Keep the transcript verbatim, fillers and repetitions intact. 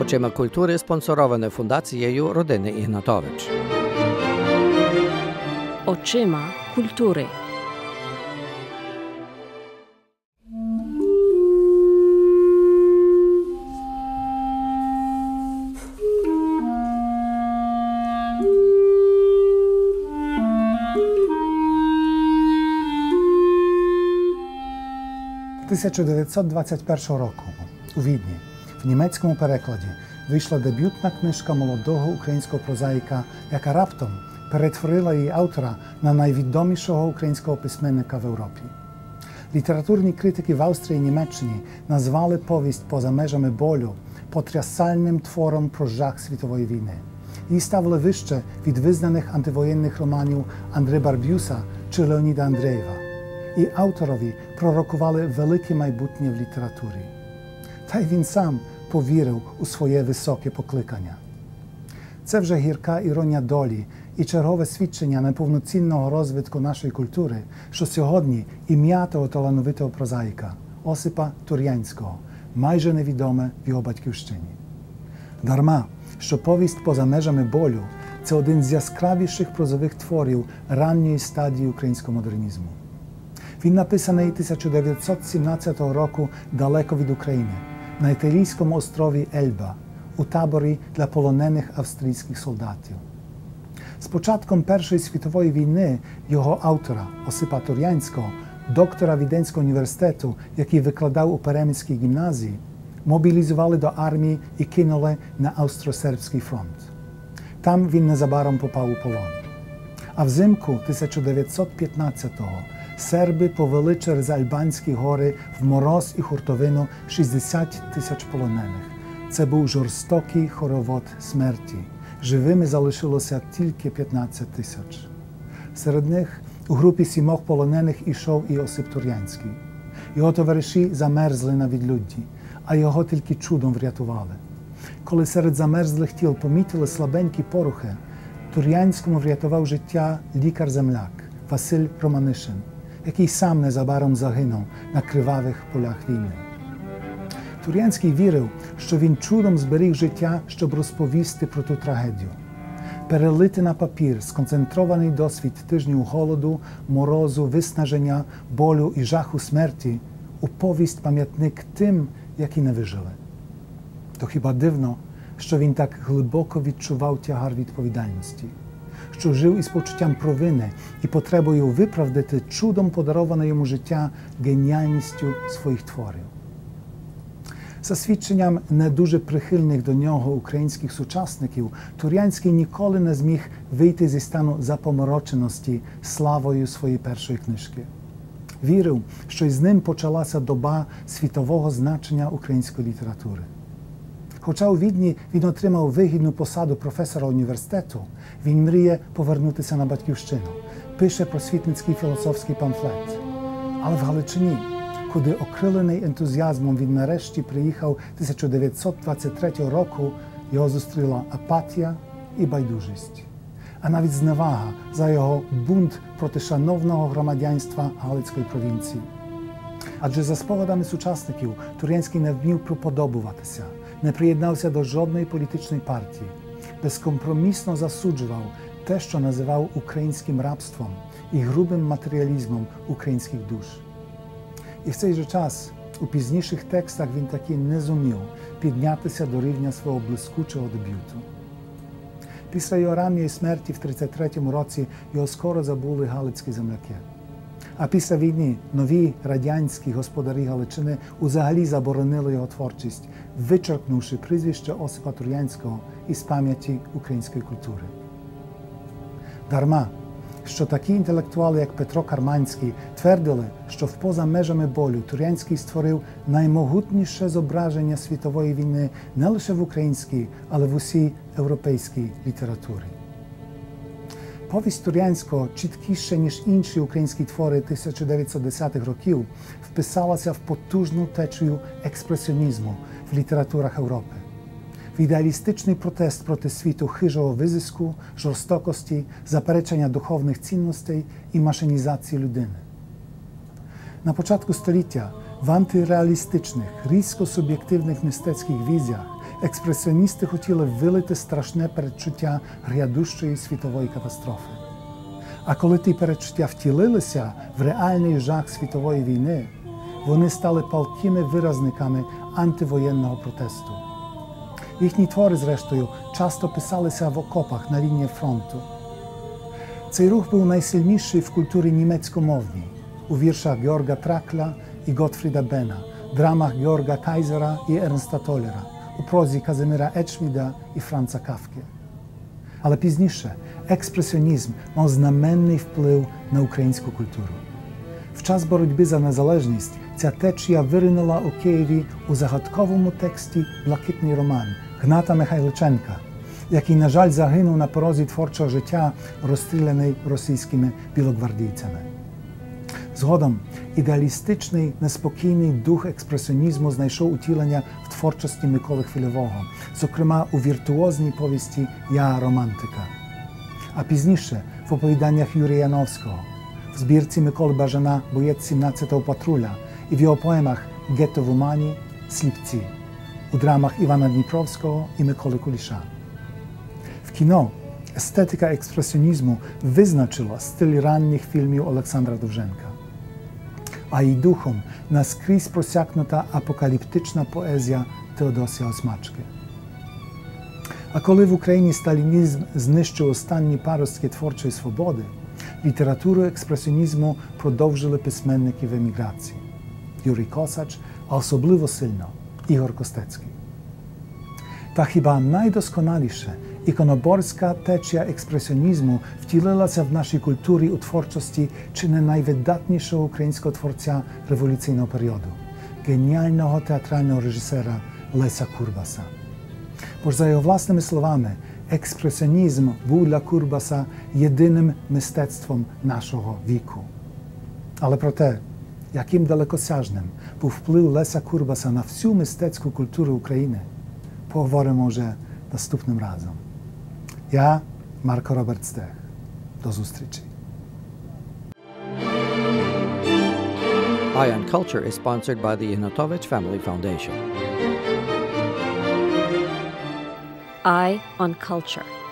Очима культури спонсороване фундацією родини Ігнатович. Очима культури. tysiąc dziewięćset dwudziestego pierwszego roku u Відні w niemieckim перекладі wyszła debiutna kniżka młodego ukraińskiego prozaika, jaka raptom przetworzyła jej autora na najwidomszego ukraińskiego pismennika w Europie. Literaturni krytyki w Austrii i Niemczech nazwali powieść poza межами bólu potrясальnym tworem pro żach światowej wojny i stawili wyższe od wyznanych antywojennych romanów Andre Barbiusa czy Leonida Andrejewa. I autorowi prorokowali wielkie majbutnie w literaturze. Ta i on sam powierzył u swoje wysokie poklikania. To już gierka ironia doli i czerwowe świadczenia niepełnocennego rozwitku naszej kultury, że сьогодні imię tego talentowego prozaika, Osip'a Turianskiego, majże niewidome w jego батьківщині. Darma, że powieść poza межами bólu to jeden z jaskrawiejszych prozowych tworów rannej stadii ukraińskiego modernizmu. Він написаний tysiąc dziewięćset siedemnastego року далеко від України, на італійському острові Ельба, у таборі для полонених австрійських солдатів. З початком Першої світової війни його автора, Осипа Тур'янського, доктора Віденського університету, який викладав у Перемінській гімназії, мобілізували до армії і кинули на Австро-Сербський фронт. Там він незабаром попав у полон. А взимку tysiąc dziewięćset piętnastego Серби повели через Альбанські гори в мороз і хуртовину sześćdziesiąt тисяч полонених. Це був жорстокий хоровод смерті. Живими залишилося тільки piętnaście tysięcy. Серед них у групі сімох полонених ішов і Осип Тур'янський. Його товариші замерзли на відлюдді, а його тільки чудом врятували. Коли серед замерзлих тіл помітили слабенькі порухи, Тур'янському врятував життя лікар-земляк Vasyl Promanyshin, який сам незабаром загинув на кривавих полях війни. Тур'янський вірив, що він чудом зберіг життя, щоб розповісти про ту трагедію. Перелити на папір сконцентрований досвід тижнів голоду, морозу, виснаження, болю і жаху смерті у повість пам'ятник тим, які не вижили. То хіба дивно, що він так глибоко відчував тягар відповідальності, що жив із почуттям провини і потребою виправдати чудом подароване йому життя геніальністю своїх творів. За свідченням не дуже прихильних до нього українських сучасників, Тур'янський ніколи не зміг вийти зі стану запомороченості славою своєї першої книжки. Вірив, що із ним почалася доба світового значення української літератури. Хоча у Відні він отримав вигідну посаду професора університету, він мріє повернутися на батьківщину, пише просвітницький філософський памфлет. Але в Галичині, куди окрилений ентузіазмом він нарешті приїхав tysiąc dziewięćset dwudziestego trzeciego року, його зустріла апатія і байдужість, а навіть зневага за його бунт проти шановного громадянства Галицької провінції. Адже за спогадами сучасників Тур'янський не вмів приподобуватися, не приєднався до жодної політичної партії, безкомпромісно засуджував те, що називав українським рабством і грубим матеріалізмом українських душ. І в цей же час у пізніших текстах він таки не зумів піднятися до рівня свого блискучого дебюту. Після його ранньої смерті в тридцять третьому році його скоро забули галицькі земляки. А після війни нові радянські господарі Галичини взагалі заборонили його творчість, вичеркнувши прізвище Осипа Тур'янського із пам'яті української культури. Дарма, що такі інтелектуали, як Петро Карманський, твердили, що в поза межами болю Тур'янський створив наймогутніше зображення світової війни не лише в українській, але в усій європейській літературі. Повість Тур'янського, чіткіше, ніж інші українські твори tysiąc dziewięćset dziesiątych років, вписалася в потужну течію експресіонізму в літературах Європи. В ідеалістичний протест проти світу хижого визиску, жорстокості, заперечення духовних цінностей і машинізації людини. На початку століття в антиреалістичних, різко суб'єктивних мистецьких візіях експресіоністи хотіли вилити страшне передчуття грядущої світової катастрофи. А коли ті передчуття втілилися в реальний жах світової війни, вони стали палкими виразниками антивоєнного протесту. Їхні твори, зрештою, часто писалися в окопах на лінії фронту. Цей рух був найсильніший в культурі німецькомовній, у віршах Георга Тракля і Готфріда Бена, драмах Георга Кайзера і Ернста Толлера, у прозі Казиміра Едшміда і Франца Кафки. Але пізніше експресіонізм мав знаменний вплив на українську культуру. В час боротьби за незалежність ця течія виринула у Києві у загадковому тексті «Блакитний роман» Гната Михайличенка, який, на жаль, загинув на порозі творчого життя, розстріляний російськими білогвардійцями. Згодом ідеалістичний, неспокійний дух експресіонізму знайшов утілення в творчості Миколи Хвильового, зокрема у віртуозній повісті «Я – романтика», а пізніше в оповіданнях Юрія Яновського, в збірці Миколи Бажана «Боєць сімнадцятого патруля» і в його поемах «Гетто-вумані», «Сліпці», у драмах Івана Дніпровського і Миколи Куліша. В кіно естетика експресіонізму визначила стиль ранніх фільмів Олександра Довженка, а її духом наскрізь просякнута апокаліптична поезія Теодосія Осмачки. А коли в Україні сталінізм знищив останні паростки творчої свободи, літературу експресіонізму продовжили письменники в еміграції – Юрій Косач, а особливо сильно – Ігор Костецький. Та хіба найдосконаліше іконоборська течія експресіонізму втілилася в нашій культурі у творчості чи не найвидатнішого українського творця революційного періоду – геніального театрального режисера Леся Курбаса. Бо ж, за його власними словами, експресіонізм був для Курбаса єдиним мистецтвом нашого віку. Але про те, яким далекосяжним був вплив Леся Курбаса на всю мистецьку культуру України, поговоримо вже наступним разом. Я – Марко Роберт Стех. До зустрічі. Ion Culture is sponsored by the Ihnatovich Family Foundation. Eye on Culture.